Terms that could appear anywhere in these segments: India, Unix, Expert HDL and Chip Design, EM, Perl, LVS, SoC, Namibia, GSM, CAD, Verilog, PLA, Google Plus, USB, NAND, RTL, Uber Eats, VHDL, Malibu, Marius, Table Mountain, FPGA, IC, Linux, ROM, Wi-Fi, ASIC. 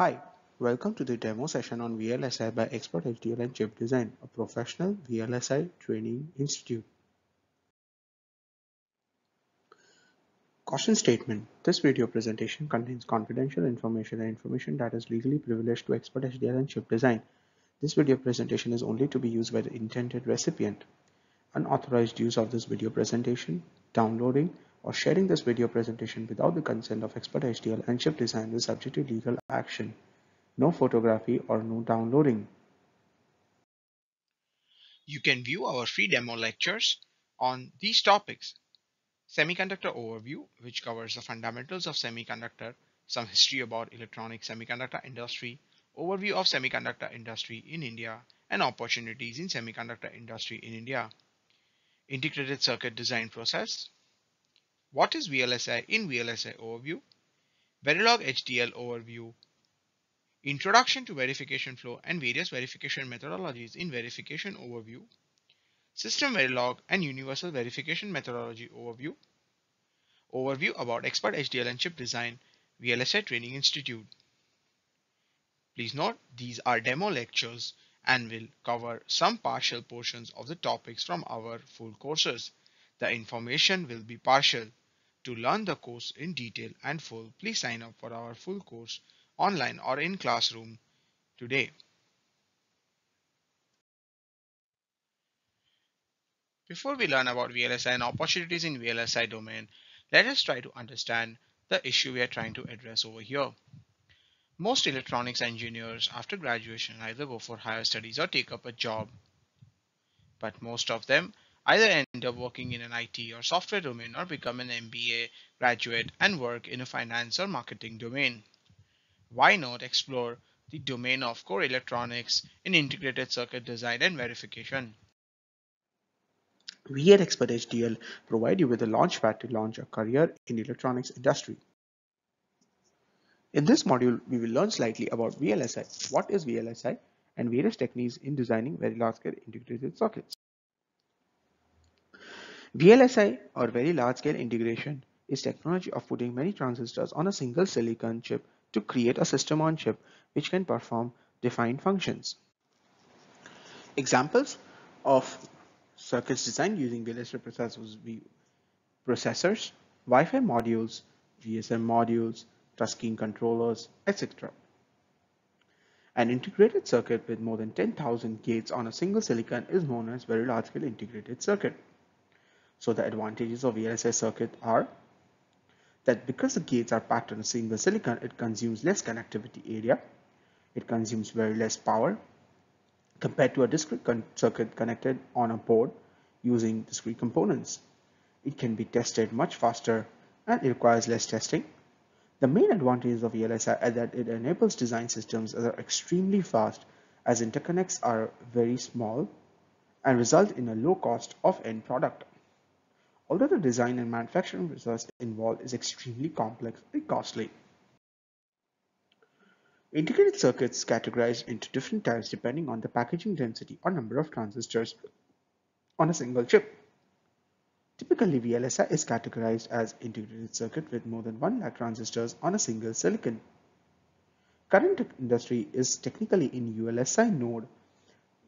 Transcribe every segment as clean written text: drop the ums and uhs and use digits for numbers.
Hi, welcome to the demo session on VLSI by Expert HDL and Chip Design, a professional VLSI training institute. Caution statement. This video presentation contains confidential information and information that is legally privileged to Expert HDL and Chip Design. This video presentation is only to be used by the intended recipient. Unauthorized use of this video presentation, downloading, or sharing this video presentation without the consent of Expert HDL and Chip Design is subject to legal action. No photography or no downloading. You can view our free demo lectures on these topics: semiconductor overview, which covers the fundamentals of semiconductor, some history about electronic semiconductor industry, overview of semiconductor industry in India, and opportunities in semiconductor industry in India, integrated circuit design process, what is VLSI in VLSI overview, Verilog HDL overview, introduction to verification flow and various verification methodologies in verification overview, SystemVerilog and universal verification methodology overview, overview about Expert HDL and Chip Design, VLSI Training Institute. Please note, these are demo lectures and will cover some partial portions of the topics from our full courses. The information will be partial. To learn the course in detail and full, please sign up for our full course online or in classroom today. Before we learn about VLSI and opportunities in VLSI domain, let us try to understand the issue we are trying to address over here. Most electronics engineers after graduation either go for higher studies or take up a job, but most of them either end up working in an IT or software domain or become an MBA graduate and work in a finance or marketing domain. Why not explore the domain of core electronics in integrated circuit design and verification? We at Expert HDL provide you with a launchpad to launch a career in electronics industry. In this module, we will learn slightly about VLSI, what is VLSI, and various techniques in designing very large-scale integrated circuits. VLSI or very large scale integration is technology of putting many transistors on a single silicon chip to create a system on chip which can perform defined functions. Examples of circuits designed using VLSI processors would be processors, Wi-Fi modules, GSM modules, touchscreen controllers, etc. An integrated circuit with more than 10,000 gates on a single silicon is known as very large scale integrated circuit. So the advantages of VLSI circuit are that because the gates are packed on a single silicon, it consumes less connectivity area, it consumes very less power compared to a discrete circuit connected on a board using discrete components. It can be tested much faster and it requires less testing. The main advantages of VLSI are that it enables design systems that are extremely fast, as interconnects are very small and result in a low cost of end product. Although the design and manufacturing resource involved is extremely complex and costly. Integrated circuits categorized into different types depending on the packaging density or number of transistors on a single chip. Typically, VLSI is categorized as integrated circuit with more than 1 lakh transistors on a single silicon. Current industry is technically in ULSI node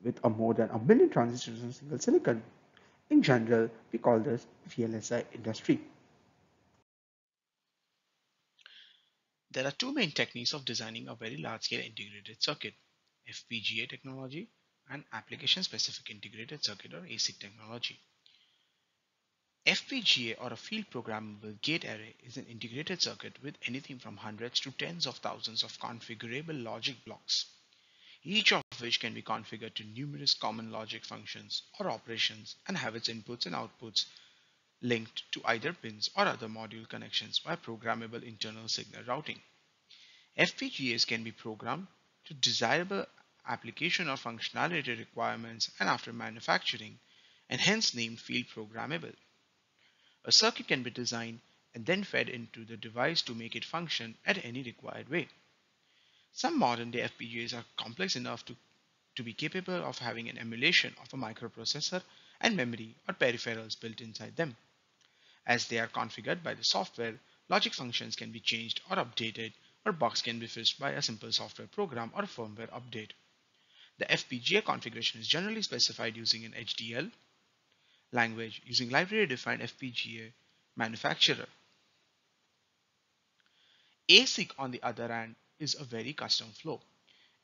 with more than 1 million transistors on a single silicon. In general, we call this VLSI industry. There are two main techniques of designing a very large-scale integrated circuit: FPGA technology and application-specific integrated circuit or ASIC technology. FPGA or a field programmable gate array is an integrated circuit with anything from hundreds to tens of thousands of configurable logic blocks, each of which can be configured to numerous common logic functions or operations and have its inputs and outputs linked to either pins or other module connections by programmable internal signal routing. FPGAs can be programmed to desirable application or functionality requirements and after manufacturing, and hence named field programmable. A circuit can be designed and then fed into the device to make it function at any required way. Some modern-day FPGAs are complex enough to be capable of having an emulation of a microprocessor and memory or peripherals built inside them. As they are configured by the software, logic functions can be changed or updated or box can be fixed by a simple software program or a firmware update. The FPGA configuration is generally specified using an HDL language using library-defined FPGA manufacturer. ASIC, on the other hand, is a very custom flow.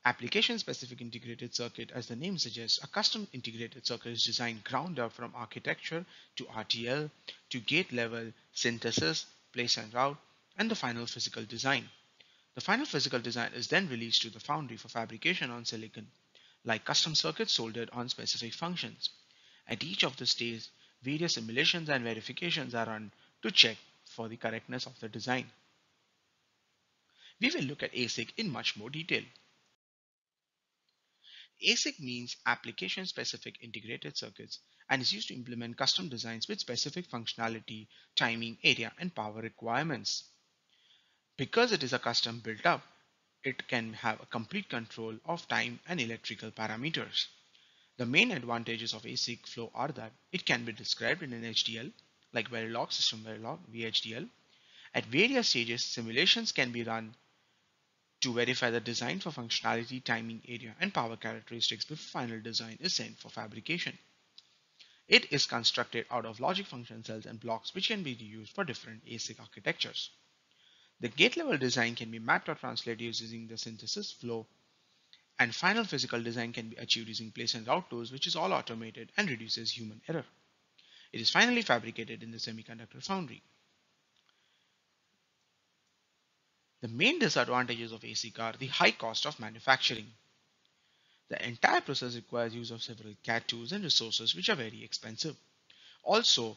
Application-specific integrated circuit, as the name suggests, a custom integrated circuit is designed ground up from architecture to RTL to gate level, synthesis, place and route, and the final physical design. The final physical design is then released to the foundry for fabrication on silicon, like custom circuits soldered on specific functions. At each of the stages, various simulations and verifications are run to check for the correctness of the design. We will look at ASIC in much more detail. ASIC means application-specific integrated circuits and is used to implement custom designs with specific functionality, timing, area, and power requirements. Because it is a custom built-up, it can have a complete control of time and electrical parameters. The main advantages of ASIC flow are that it can be described in an HDL, like Verilog, SystemVerilog, VHDL. At various stages, simulations can be run to verify the design for functionality, timing, area, and power characteristics before final design is sent for fabrication. It is constructed out of logic function cells and blocks which can be used for different ASIC architectures. The gate level design can be mapped or translated using the synthesis flow, and final physical design can be achieved using place and route tools, which is all automated and reduces human error. It is finally fabricated in the semiconductor foundry. The main disadvantages of ASIC are the high cost of manufacturing. The entire process requires use of several CAD tools and resources which are very expensive. Also,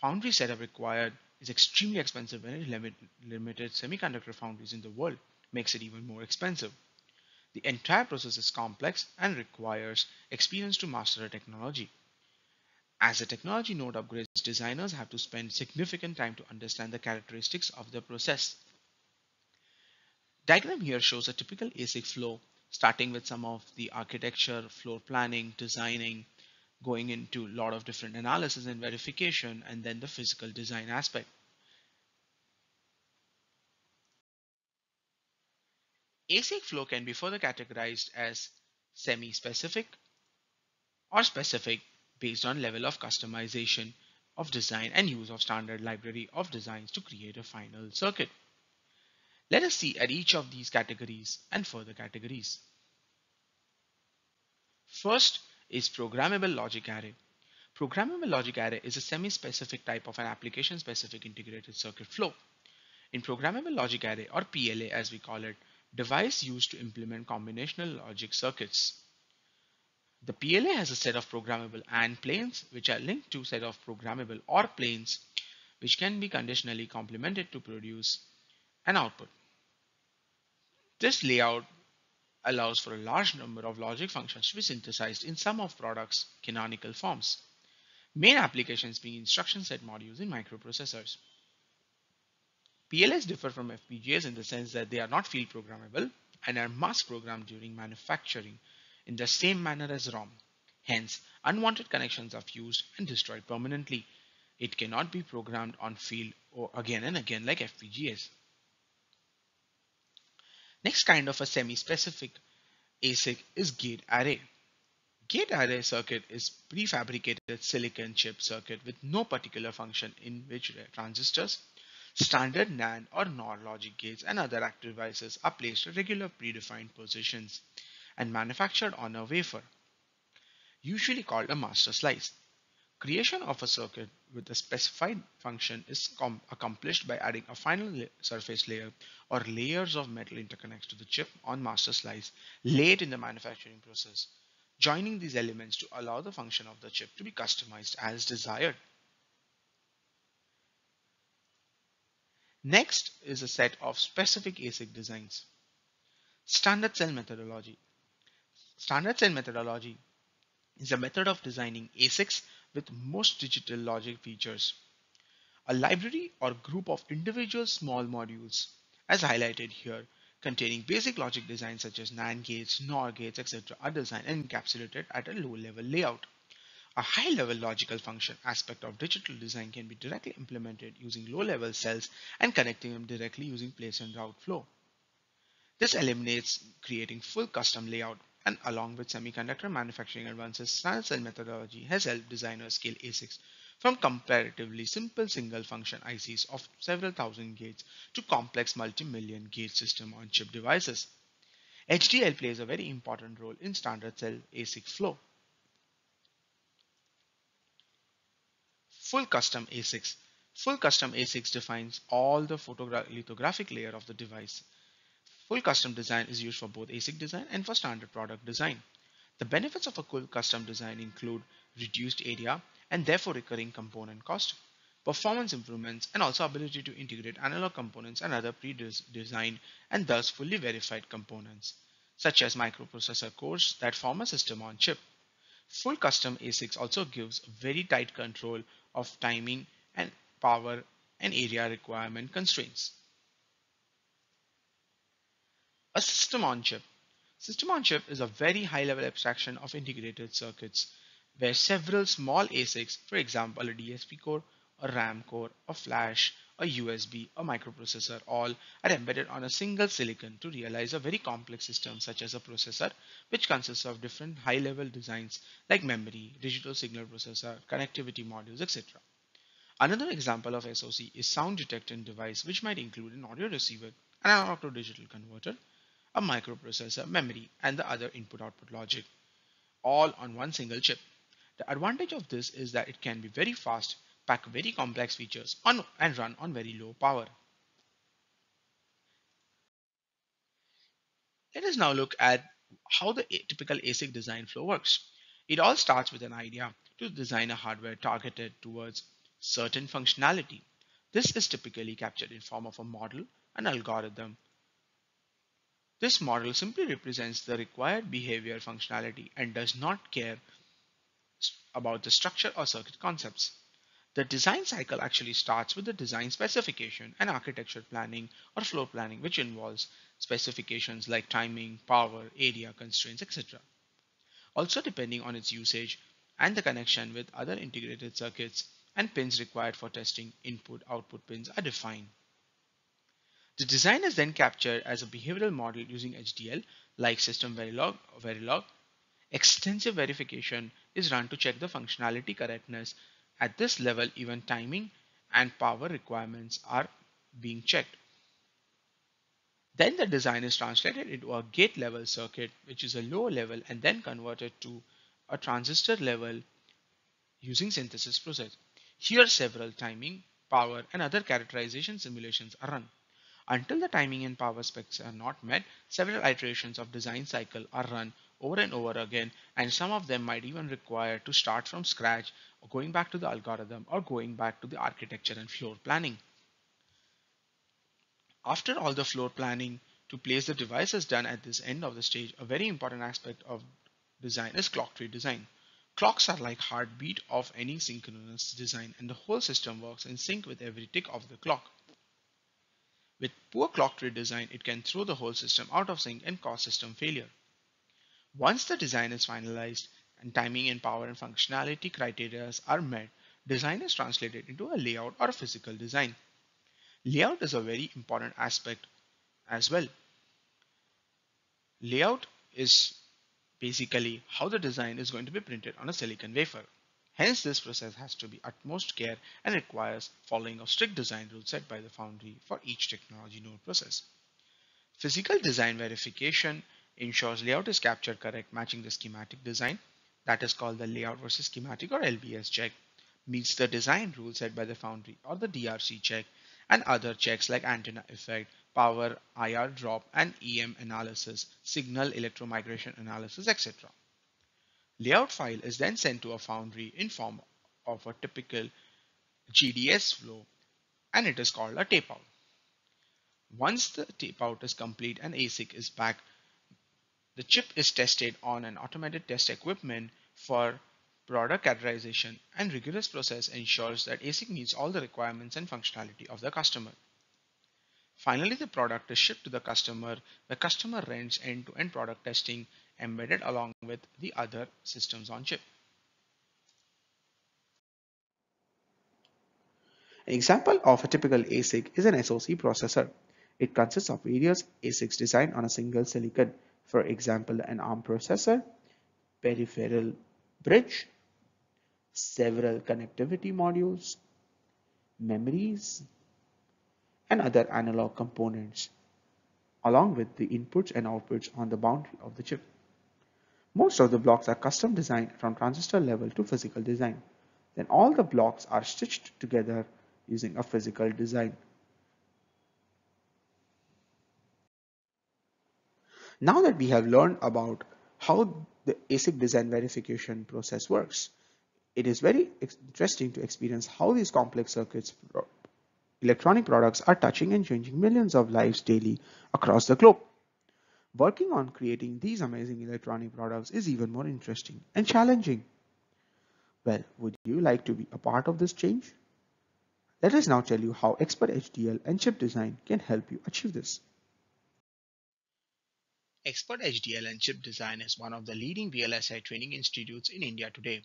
foundry setup required is extremely expensive and limited semiconductor foundries in the world makes it even more expensive. The entire process is complex and requires experience to master a technology. As a technology node upgrades, designers have to spend significant time to understand the characteristics of the process. Diagram here shows a typical ASIC flow, starting with some of the architecture, floor planning, designing, going into a lot of different analysis and verification, and then the physical design aspect. ASIC flow can be further categorized as semi-specific or specific based on level of customization of design and use of standard library of designs to create a final circuit. Let us see at each of these categories and further categories. First is programmable logic array. Programmable logic array is a semi-specific type of an application-specific integrated circuit flow. In programmable logic array, or PLA as we call it, device used to implement combinational logic circuits. The PLA has a set of programmable AND planes which are linked to a set of programmable OR planes which can be conditionally complemented to produce an output. This layout allows for a large number of logic functions to be synthesized in some of products' canonical forms, main applications being instruction set modules in microprocessors. PLAs differ from FPGAs in the sense that they are not field programmable and are mass programmed during manufacturing in the same manner as ROM. Hence, unwanted connections are fused and destroyed permanently. It cannot be programmed on field or again and again like FPGAs. Next kind of a semi-specific ASIC is gate array. Gate array circuit is prefabricated silicon chip circuit with no particular function in which transistors, standard NAND or NOR logic gates and other active devices are placed at regular predefined positions and manufactured on a wafer, usually called a master slice. Creation of a circuit with a specified function is accomplished by adding a final surface layer or layers of metal interconnects to the chip on master slice late in the manufacturing process, joining these elements to allow the function of the chip to be customized as desired. Next is a set of specific ASIC designs. Standard cell methodology. Standard cell methodology is a method of designing ASICs with most digital logic features. A library or group of individual small modules, as highlighted here, containing basic logic designs such as NAND gates, NOR gates, etc. are designed and encapsulated at a low-level layout. A high-level logical function aspect of digital design can be directly implemented using low-level cells and connecting them directly using place and route flow. This eliminates creating full custom layout, and along with semiconductor manufacturing advances, standard cell methodology has helped designers scale ASICs from comparatively simple single function ICs of several thousand gates to complex multi-million gate system on chip devices. HDL plays a very important role in standard cell ASIC flow. Full custom ASICs. Full custom ASICs defines all the photolithographic layer of the device. Full custom design is used for both ASIC design and for standard product design. The benefits of a full custom design include reduced area and therefore recurring component cost, performance improvements, and also ability to integrate analog components and other pre-designed and thus fully verified components, such as microprocessor cores that form a system on chip. Full custom ASICs also gives very tight control of timing and power and area requirement constraints. A system on chip. System on chip is a very high level abstraction of integrated circuits where several small ASICs, for example a DSP core, a RAM core, a flash, a USB, a microprocessor, all are embedded on a single silicon to realize a very complex system such as a processor, which consists of different high-level designs like memory, digital signal processor, connectivity modules, etc. Another example of SoC is sound detection device, which might include an audio receiver, an analog to digital converter, a microprocessor, memory, and the other input-output logic, all on one single chip. The advantage of this is that it can be very fast, pack very complex features and run on very low power. Let us now look at how the typical ASIC design flow works. It all starts with an idea to design a hardware targeted towards certain functionality. This is typically captured in form of a model, an algorithm. This model simply represents the required behavior functionality and does not care about the structure or circuit concepts. The design cycle actually starts with the design specification and architecture planning or floor planning, which involves specifications like timing, power, area, constraints, etc. Also, depending on its usage and the connection with other integrated circuits and pins required for testing, input/output pins are defined. The design is then captured as a behavioral model using HDL like SystemVerilog or Verilog. Extensive verification is run to check the functionality correctness. At this level, even timing and power requirements are being checked. Then the design is translated into a gate level circuit, which is a low level, and then converted to a transistor level using synthesis process. Here several timing, power, and other characterization simulations are run. Until the timing and power specs are not met, several iterations of design cycle are run over and over again, and some of them might even require to start from scratch, or going back to the algorithm, or going back to the architecture and floor planning. After all the floor planning to place the device is done at this end of the stage, a very important aspect of design is clock tree design. Clocks are like heartbeat of any synchronous design, and the whole system works in sync with every tick of the clock. With poor clock tree design, it can throw the whole system out of sync and cause system failure. Once the design is finalized and timing and power and functionality criteria are met, design is translated into a layout or a physical design. Layout is a very important aspect as well. Layout is basically how the design is going to be printed on a silicon wafer. Hence, this process has to be utmost care and requires following of strict design rules set by the foundry for each technology node process. Physical design verification ensures layout is captured correct, matching the schematic design, that is called the layout versus schematic or LVS check, meets the design rule set by the foundry or the DRC check, and other checks like antenna effect, power, IR drop, and EM analysis, signal electromigration analysis, etc. Layout file is then sent to a foundry in form of a typical GDS flow, and it is called a tape out. Once the tape out is complete and ASIC is back, the chip is tested on an automated test equipment for product characterization, and rigorous process ensures that ASIC meets all the requirements and functionality of the customer. Finally, the product is shipped to the customer. The customer runs end-to-end product testing embedded along with the other systems on chip. An example of a typical ASIC is an SoC processor. It consists of various ASICs designed on a single silicon. For example, an ARM processor, peripheral bridge, several connectivity modules, memories, and other analog components, along with the inputs and outputs on the boundary of the chip. Most of the blocks are custom designed from transistor level to physical design. Then all the blocks are stitched together using a physical design. Now that we have learned about how the ASIC design verification process works, it is very interesting to experience how these complex circuits, electronic products are touching and changing millions of lives daily across the globe. Working on creating these amazing electronic products is even more interesting and challenging. Well, would you like to be a part of this change? Let us now tell you how Expert HDL and Chip Design can help you achieve this. Expert HDL and Chip Design is one of the leading VLSI training institutes in India today.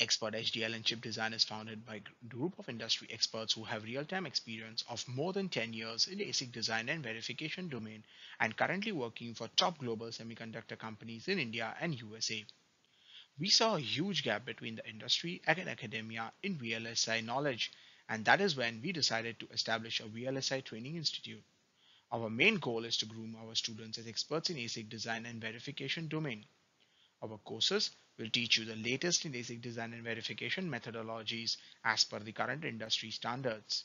Expert HDL and Chip Design is founded by a group of industry experts who have real-time experience of more than 10 years in the ASIC design and verification domain and currently working for top global semiconductor companies in India and USA. We saw a huge gap between the industry and academia in VLSI knowledge, and that is when we decided to establish a VLSI training institute. Our main goal is to groom our students as experts in ASIC design and verification domain. Our courses will teach you the latest in ASIC design and verification methodologies as per the current industry standards.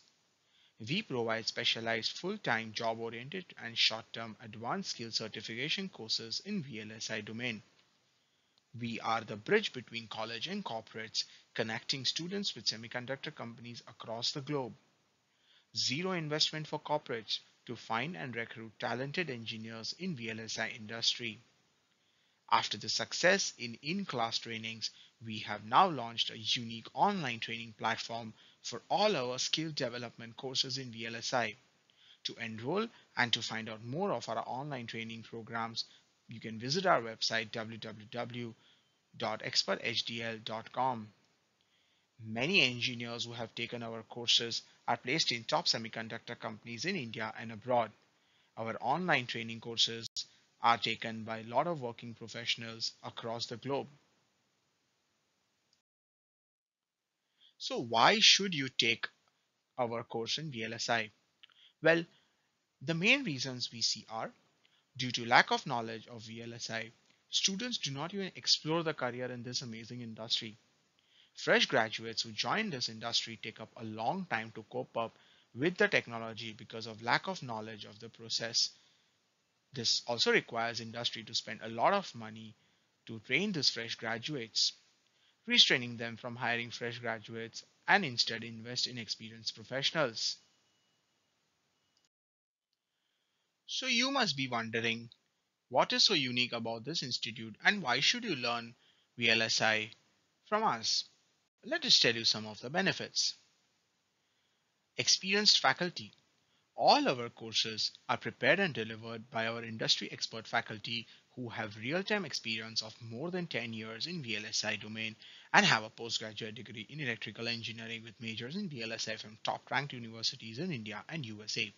We provide specialized full-time job-oriented and short-term advanced skill certification courses in VLSI domain. We are the bridge between college and corporates, connecting students with semiconductor companies across the globe. Zero investment for corporates to find and recruit talented engineers in VLSI industry. After the success in in-class trainings, we have now launched a unique online training platform for all our skill development courses in VLSI. To enroll and to find out more of our online training programs, you can visit our website www.experthdl.com. Many engineers who have taken our courses are placed in top semiconductor companies in India and abroad. Our online training courses are taken by a lot of working professionals across the globe. So why should you take our course in VLSI? Well, the main reasons we see are due to lack of knowledge of VLSI, students do not even explore the career in this amazing industry. Fresh graduates who join this industry take up a long time to cope up with the technology because of lack of knowledge of the process. This also requires industry to spend a lot of money to train these fresh graduates, restraining them from hiring fresh graduates and instead invest in experienced professionals. So you must be wondering, what is so unique about this institute and why should you learn VLSI from us? Let us tell you some of the benefits. Experienced faculty. All our courses are prepared and delivered by our industry expert faculty who have real-time experience of more than 10 years in VLSI domain and have a postgraduate degree in electrical engineering with majors in VLSI from top-ranked universities in India and USA.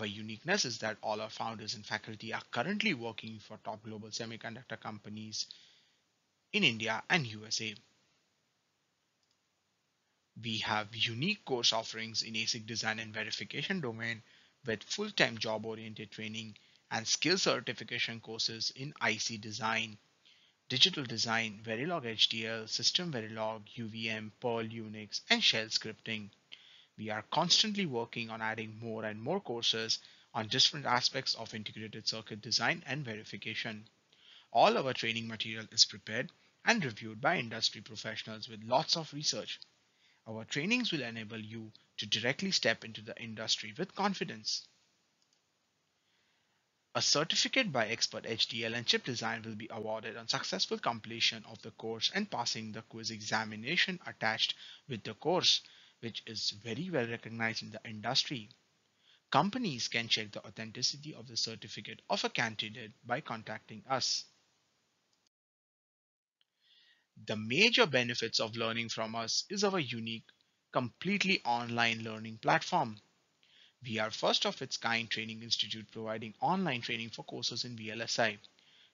Our uniqueness is that all our founders and faculty are currently working for top global semiconductor companies in India and USA. We have unique course offerings in ASIC design and verification domain with full-time job-oriented training and skill certification courses in IC design, digital design, Verilog HDL, SystemVerilog, UVM, Perl, Unix, and shell scripting. We are constantly working on adding more and more courses on different aspects of integrated circuit design and verification. All our training material is prepared and reviewed by industry professionals with lots of research. Our trainings will enable you to directly step into the industry with confidence. A certificate by Expert HDL and Chip Design will be awarded on successful completion of the course and passing the quiz examination attached with the course, which is very well recognized in the industry. Companies can check the authenticity of the certificate of a candidate by contacting us. The major benefits of learning from us is our unique completely online learning platform. We are first of its kind training institute providing online training for courses in VLSI.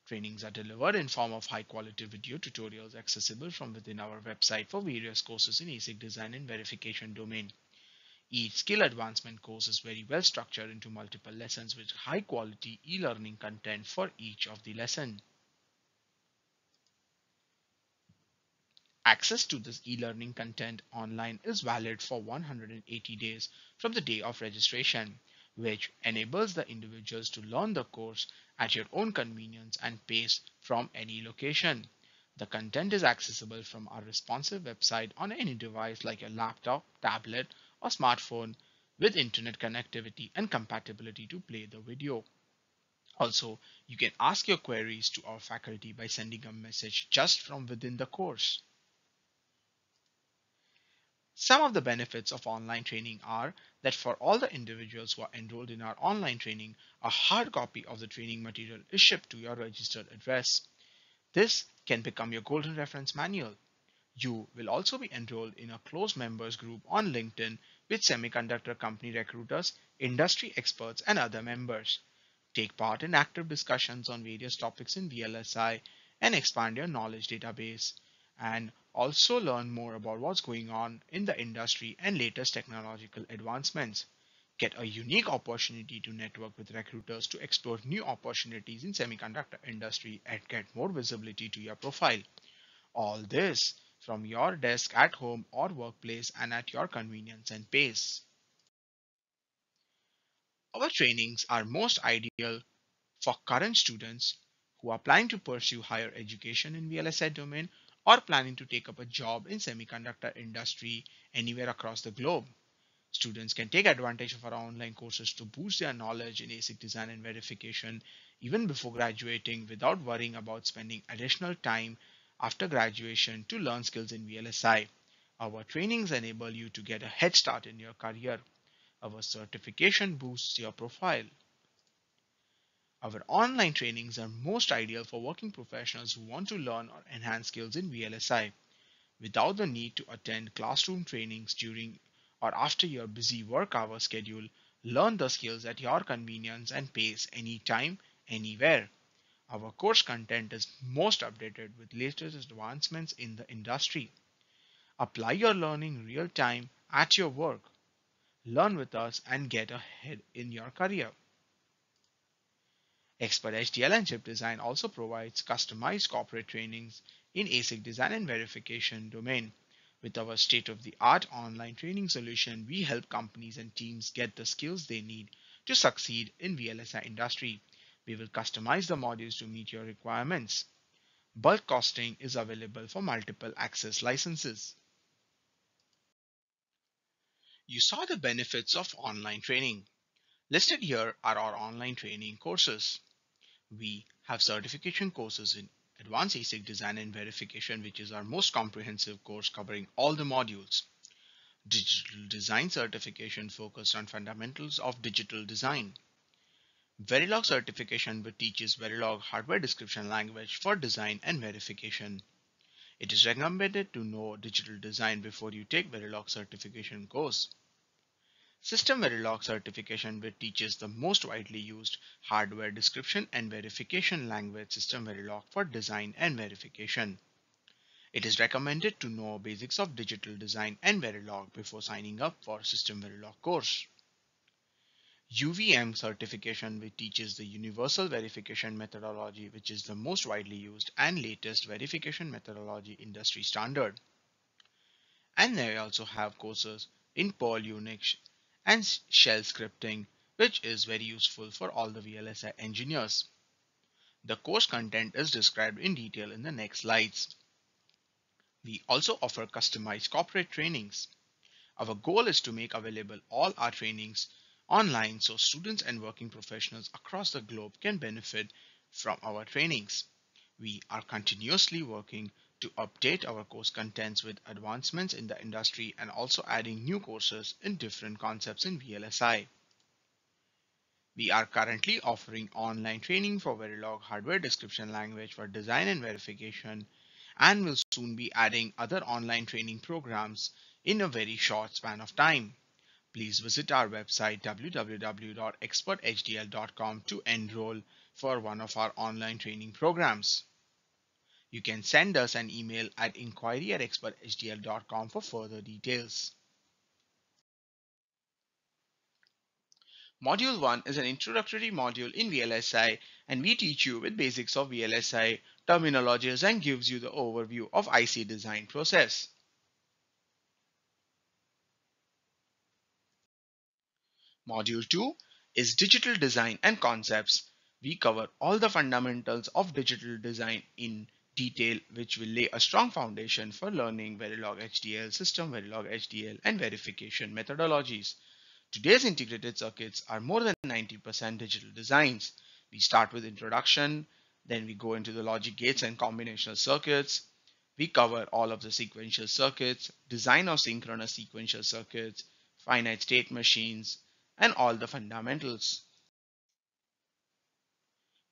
Trainings are delivered in form of high-quality video tutorials accessible from within our website for various courses in ASIC design and verification domain. Each skill advancement course is very well structured into multiple lessons with high-quality e-learning content for each of the lesson. Access to this e-learning content online is valid for 180 days from the day of registration, which enables the individuals to learn the course at your own convenience and pace from any location. The content is accessible from our responsive website on any device like your laptop, tablet, or smartphone with internet connectivity and compatibility to play the video. Also, you can ask your queries to our faculty by sending a message just from within the course. Some of the benefits of online training are that for all the individuals who are enrolled in our online training, a hard copy of the training material is shipped to your registered address. This can become your golden reference manual. You will also be enrolled in a close members group on LinkedIn with semiconductor company recruiters, industry experts, and other members. Take part in active discussions on various topics in VLSI and expand your knowledge database. And also learn more about what's going on in the industry and latest technological advancements. Get a unique opportunity to network with recruiters to explore new opportunities in semiconductor industry and get more visibility to your profile. All this from your desk at home or workplace and at your convenience and pace. Our trainings are most ideal for current students who are planning to pursue higher education in VLSI domain or planning to take up a job in semiconductor industry anywhere across the globe. Students can take advantage of our online courses to boost their knowledge in ASIC design and verification even before graduating without worrying about spending additional time after graduation to learn skills in VLSI. Our trainings enable you to get a head start in your career. Our certification boosts your profile. Our online trainings are most ideal for working professionals who want to learn or enhance skills in VLSI without the need to attend classroom trainings during or after your busy work hour schedule. Learn the skills at your convenience and pace anytime, anywhere. Our course content is most updated with latest advancements in the industry. Apply your learning real time at your work. Learn with us and get ahead in your career. Expert HDL and Chip Design also provides customized corporate trainings in ASIC design and verification domain. With our state-of-the-art online training solution, we help companies and teams get the skills they need to succeed in VLSI industry. We will customize the modules to meet your requirements. Bulk costing is available for multiple access licenses. You saw the benefits of online training. Listed here are our online training courses. We have certification courses in Advanced ASIC Design and Verification, which is our most comprehensive course covering all the modules. Digital Design Certification focused on fundamentals of digital design. Verilog Certification, which teaches Verilog hardware description language for design and verification. It is recommended to know digital design before you take Verilog Certification course. SystemVerilog Certification, which teaches the most widely used hardware description and verification language SystemVerilog for design and verification. It is recommended to know basics of digital design and Verilog before signing up for SystemVerilog course. UVM Certification, which teaches the universal verification methodology, which is the most widely used and latest verification methodology industry standard. And they also have courses in Perl, Unix, and shell scripting, which is very useful for all the VLSI engineers. The course content is described in detail in the next slides. We also offer customized corporate trainings. Our goal is to make available all our trainings online so students and working professionals across the globe can benefit from our trainings. We are continuously working to update our course contents with advancements in the industry and also adding new courses in different concepts in VLSI. We are currently offering online training for Verilog hardware description language for design and verification and will soon be adding other online training programs in a very short span of time. Please visit our website www.experthdl.com to enroll for one of our online training programs. You can send us an email at inquiry@experthdl.com for further details. Module 1 is an introductory module in VLSI, and we teach you with basics of VLSI, terminologies, and gives you the overview of IC design process. Module 2 is digital design and concepts. We cover all the fundamentals of digital design in detail, which will lay a strong foundation for learning Verilog HDL, SystemVerilog HDL, and verification methodologies. Today's integrated circuits are more than 90% digital designs. We start with introduction, then we go into the logic gates and combinational circuits. We cover all of the sequential circuits, design of synchronous sequential circuits, finite state machines, and all the fundamentals.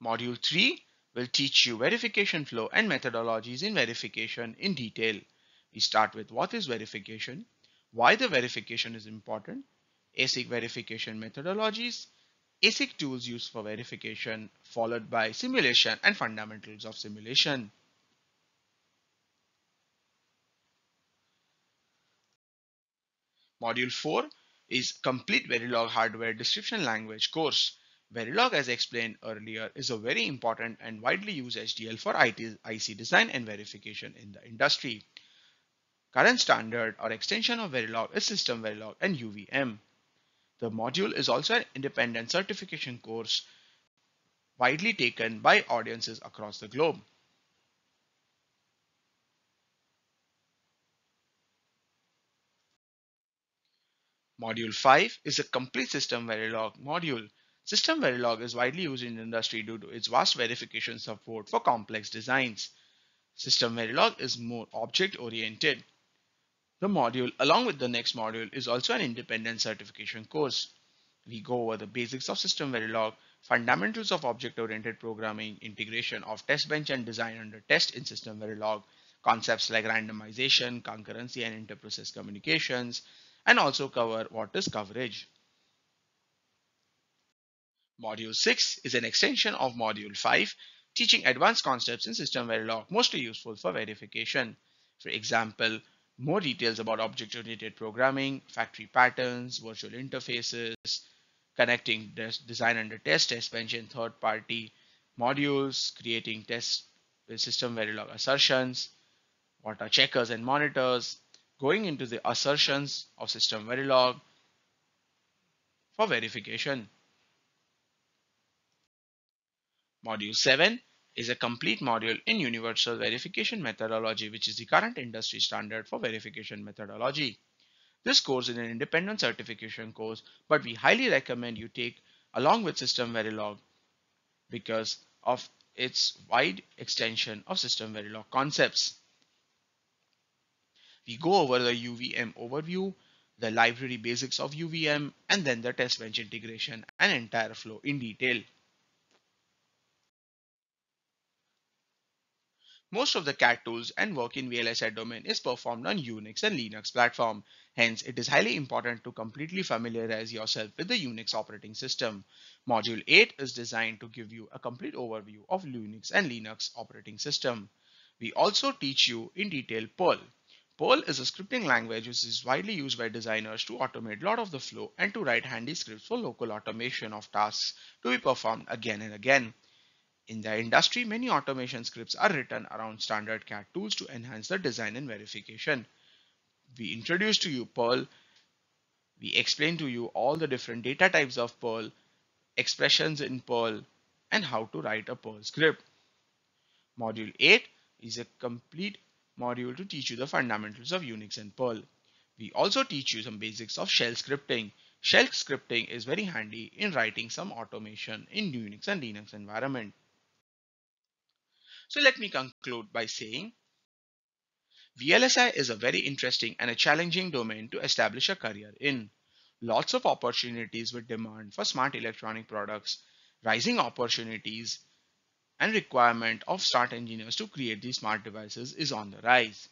Module 3 will teach you verification flow and methodologies in verification in detail. We start with what is verification, why the verification is important, ASIC verification methodologies, ASIC tools used for verification, followed by simulation and fundamentals of simulation. Module 4 is complete Verilog hardware description language course. Verilog, as explained earlier, is a very important and widely used HDL for IC design and verification in the industry. Current standard or extension of Verilog is SystemVerilog and UVM. The module is also an independent certification course widely taken by audiences across the globe. Module 5 is a complete SystemVerilog module. SystemVerilog is widely used in industry due to its vast verification support for complex designs. SystemVerilog is more object-oriented. The module, along with the next module, is also an independent certification course. We go over the basics of SystemVerilog, fundamentals of object-oriented programming, integration of test bench and design under test in SystemVerilog, concepts like randomization, concurrency, and inter-process communications, and also cover what is coverage. Module 6 is an extension of Module 5, teaching advanced concepts in SystemVerilog, mostly useful for verification. For example, more details about object-oriented programming, factory patterns, virtual interfaces, connecting design under test, test bench, and third-party modules, creating test SystemVerilog assertions, what are checkers and monitors, going into the assertions of SystemVerilog for verification. Module 7 is a complete module in universal verification methodology, which is the current industry standard for verification methodology. This course is an independent certification course, but we highly recommend you take along with SystemVerilog because of its wide extension of SystemVerilog concepts. We go over the UVM overview, the library basics of UVM, and then the test bench integration and entire flow in detail. Most of the CAD tools and work in VLSI domain is performed on Unix and Linux platform. Hence, it is highly important to completely familiarize yourself with the Unix operating system. Module 8 is designed to give you a complete overview of Unix and Linux operating system. We also teach you in detail Perl. Perl is a scripting language which is widely used by designers to automate a lot of the flow and to write handy scripts for local automation of tasks to be performed again and again. In the industry, many automation scripts are written around standard CAD tools to enhance the design and verification. We introduced to you Perl. We explained to you all the different data types of Perl, expressions in Perl, and how to write a Perl script. Module 8 is a complete module to teach you the fundamentals of Unix and Perl. We also teach you some basics of shell scripting. Shell scripting is very handy in writing some automation in Unix and Linux environment. So let me conclude by saying VLSI is a very interesting and a challenging domain to establish a career in. Lots of opportunities with demand for smart electronic products, rising opportunities, and requirement of smart engineers to create these smart devices is on the rise.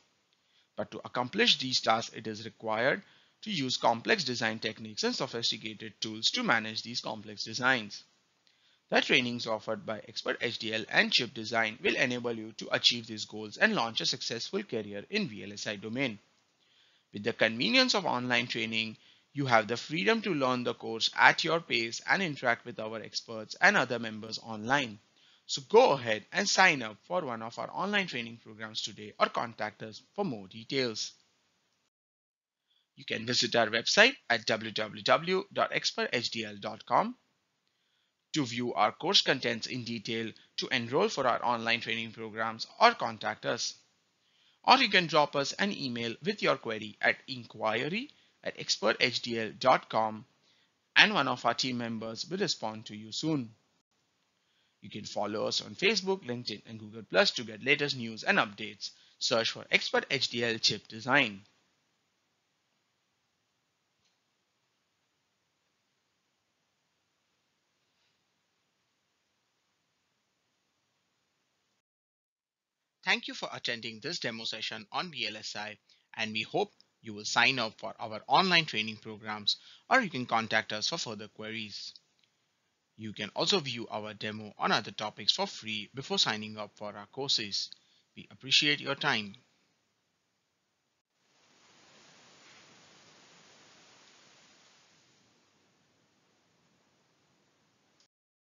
But to accomplish these tasks, it is required to use complex design techniques and sophisticated tools to manage these complex designs. The trainings offered by Expert HDL and Chip Design will enable you to achieve these goals and launch a successful career in VLSI domain. With the convenience of online training, you have the freedom to learn the course at your pace and interact with our experts and other members online. So go ahead and sign up for one of our online training programs today or contact us for more details. You can visit our website at www.experthdl.com to view our course contents in detail, to enroll for our online training programs or contact us. Or you can drop us an email with your query at inquiry@experthdl.com and one of our team members will respond to you soon. You can follow us on Facebook, LinkedIn, and Google Plus to get latest news and updates. Search for Expert HDL Chip Design. Thank you for attending this demo session on VLSI, and we hope you will sign up for our online training programs, or you can contact us for further queries. You can also view our demo on other topics for free before signing up for our courses. We appreciate your time.